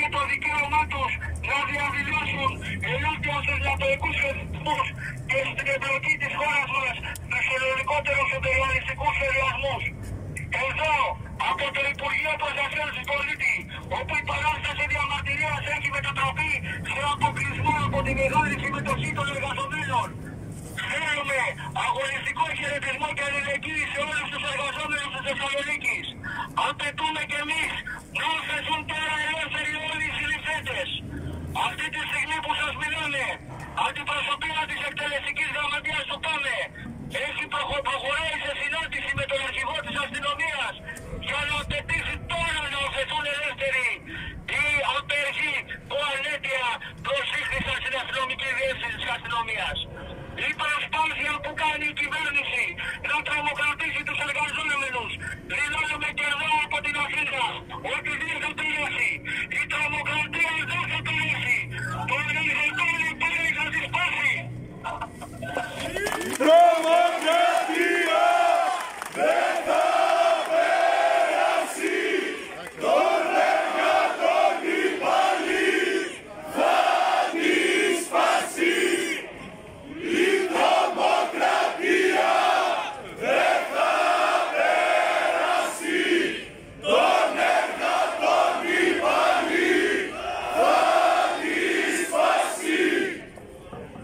έχει το δικαίωμά τους να διαδηλώσουν ενάντια στους λατοικούς φαιρισμούς και στην εμπλοκή της χώρας μας τους ελληνικότερους εμπεριαλιστικούς φαιριασμούς. Εδώ, από το Υπουργείο Προστασίας του Πολίτη, όπου η παράσταση διαμαρτυρίας έχει μετατραπεί σε αποκλεισμό από τη μεγάλη συμμετοχή των εργαζομένων, θέλουμε